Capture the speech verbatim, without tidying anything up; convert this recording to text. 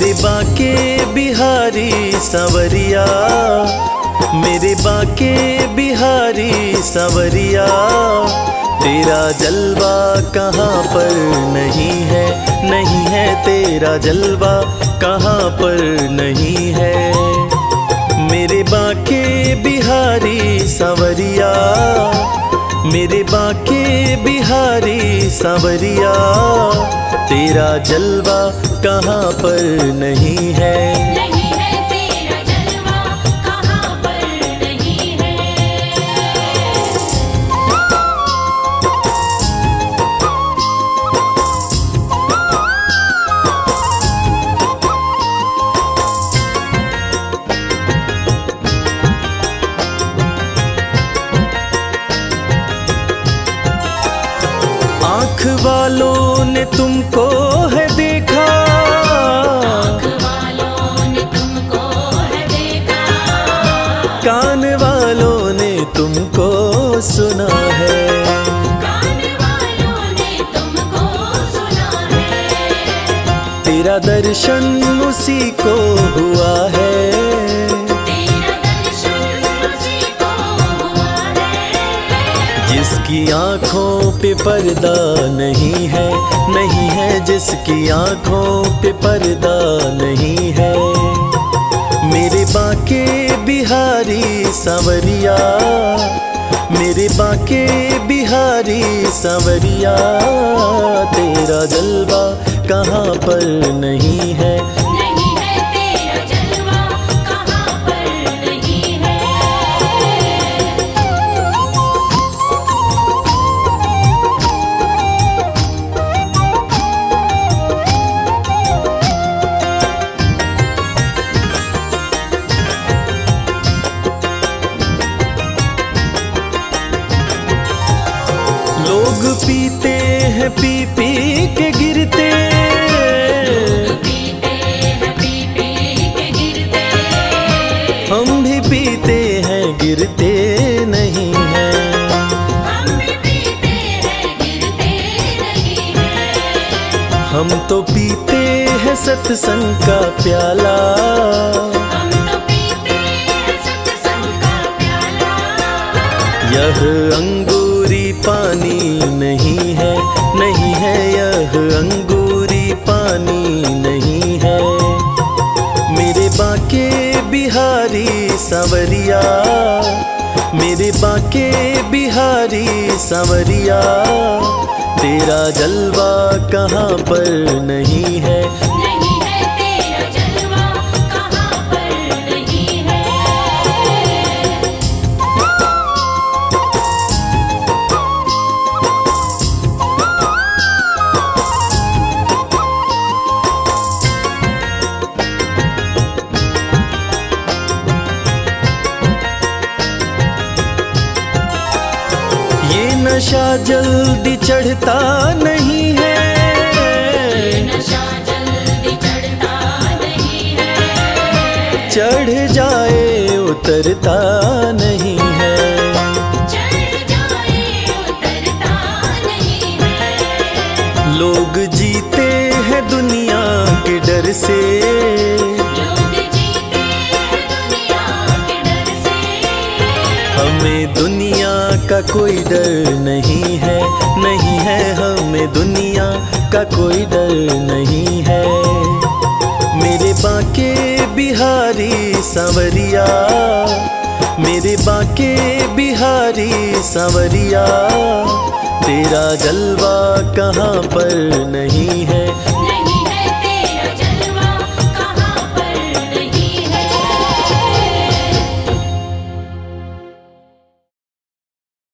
मेरे बांके बिहारी सांवरिया, मेरे बांके बिहारी सांवरिया, तेरा जलवा कहाँ पर नहीं है, नहीं है तेरा जलवा कहाँ पर नहीं है। मेरे बांके बिहारी सांवरिया, मेरे बांके बिहारी सांवरिया, तेरा जलवा कहाँ पर नहीं है, नहीं है तेरा जलवा कहाँ पर नहीं है। आँख वालों ने तुमको है देखा, आँख वालों ने तुमको है देखा, कान वालों ने तुमको सुना है, कान वालों ने तुमको सुना है, तेरा दर्शन उसी को हुआ है, तेरा दर्शन उसी को हुआ है, जिसकी आँखों पे पर्दा नहीं है, नहीं है जिसकी आँखों पे पर्दा नहीं है। मेरे बांके बिहारी सांवरिया, मेरे बांके बिहारी सांवरिया, तेरा जलवा कहाँ पर नहीं है, नहीं है तेरा जलवा कहाँ पर नहीं है। लोग पीते हैं पी पी के गिरते, लोग पीते हैं पी पी के गिरते, हम भी पीते हैं गिरते नहीं हैं, हम भी पीते हैं गिरते नहीं हैं, हम तो पीते हैं सत्संग का प्याला, हम तो पीते हैं सत्संग का प्याला, यह अंगूर पानी नहीं है, नहीं है यह अंगूरी पानी नहीं है। मेरे बांके बिहारी सांवरिया, मेरे बांके बिहारी सांवरिया, तेरा जलवा कहाँ पर नहीं है, नहीं है तेरा जलवा कहाँ पर नहीं है। नशा जल्दी चढ़ता नहीं है, नशा जल्दी चढ़ता नहीं है, चढ़ जाए उतरता नहीं है, चढ़ जाए उतरता नहीं है। लोग जीते हैं दुनिया के डर से, लोग जीते हैं दुनिया के डर से, हमें दुनिया का कोई डर नहीं है, नहीं है हमें दुनिया का कोई डर नहीं है। मेरे बांके बिहारी सांवरिया, मेरे बांके बिहारी सांवरिया, तेरा जलवा कहाँ पर नहीं है।